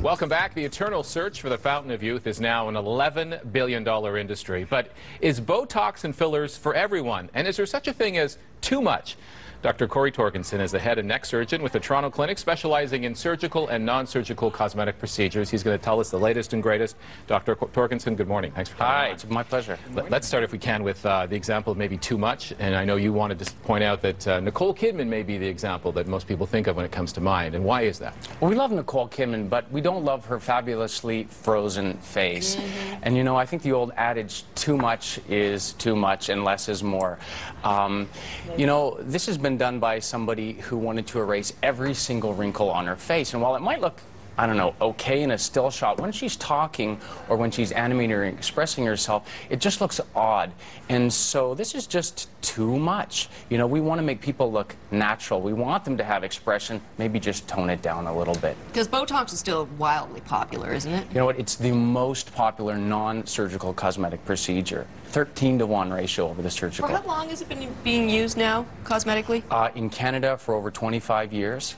Welcome back. The eternal search for the fountain of youth is now an $11 billion industry. But is Botox and fillers for everyone? And is there such a thing as too much? Dr. Corey Torgerson is the head and neck surgeon with the Toronto Clinic, specializing in surgical and non-surgical cosmetic procedures. He's going to tell us the latest and greatest. Dr. Torgerson, good morning. Thanks for coming on. Hi, it's my pleasure. Let's start, if we can, with the example of maybe too much. And I know you wanted to point out that Nicole Kidman may be the example that most people think of when it comes to mind. And why is that? Well, we love Nicole Kidman, but we don't love her fabulously frozen face. And, you know, I think the old adage, too much is too much and less is more. You know, this has been done by somebody who wanted to erase every single wrinkle on her face. And while it might look, I don't know, okay in a still shot, when she's talking or when she's animating or expressing herself, it just looks odd. And so this is just too much. You know, we want to make people look natural. We want them to have expression, maybe just tone it down a little bit. Because Botox is still wildly popular, isn't it? You know what, it's the most popular non-surgical cosmetic procedure. 13-to-1 ratio over the surgical. For how long has it been being used now, cosmetically? In Canada for over 25 years.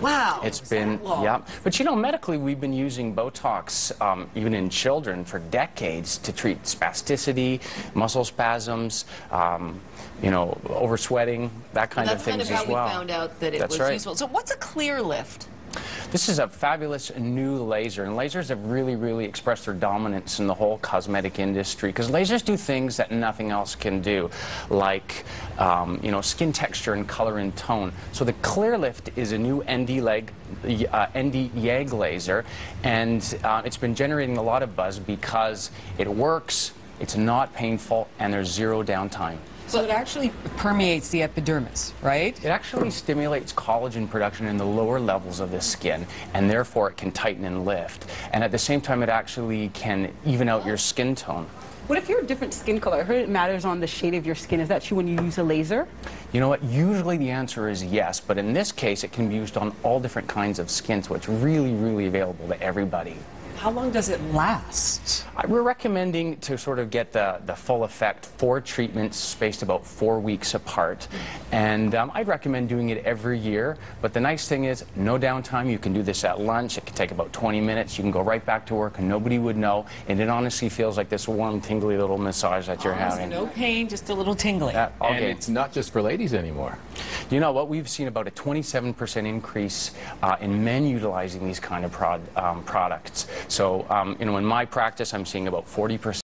Wow. It's been, yeah. But you know, medically, we've been using Botox, even in children, for decades to treat spasticity, muscle spasms, you know, over sweating, that kind of things as well. That's kind of how we found out that it was useful. So what's a ClearLift? This is a fabulous new laser, and lasers have really, really expressed their dominance in the whole cosmetic industry, because lasers do things that nothing else can do, like, you know, skin texture and color and tone. So the ClearLift is a new ND YAG laser, and it's been generating a lot of buzz because it works, it's not painful, and there's zero downtime. So it actually permeates the epidermis, right? It actually stimulates collagen production in the lower levels of the skin, and therefore it can tighten and lift. And at the same time, it actually can even out your skin tone. What if you're a different skin color? I heard it matters on the shade of your skin. Is that true when you use a laser? You know what? Usually the answer is yes, but in this case, it can be used on all different kinds of skin, so it's really, really available to everybody. How long does it last? We're recommending to sort of get the full effect 4 treatments spaced about 4 weeks apart. And I'd recommend doing it every year. But the nice thing is, no downtime. You can do this at lunch. It can take about 20 minutes. You can go right back to work and nobody would know. And it honestly feels like this warm, tingly little massage that you're having. No pain, just a little tingling. And it's not just for ladies anymore. You know what? We've seen about a 27% increase in men utilizing these kind of products. So, you know, in my practice, I'm seeing about 40%.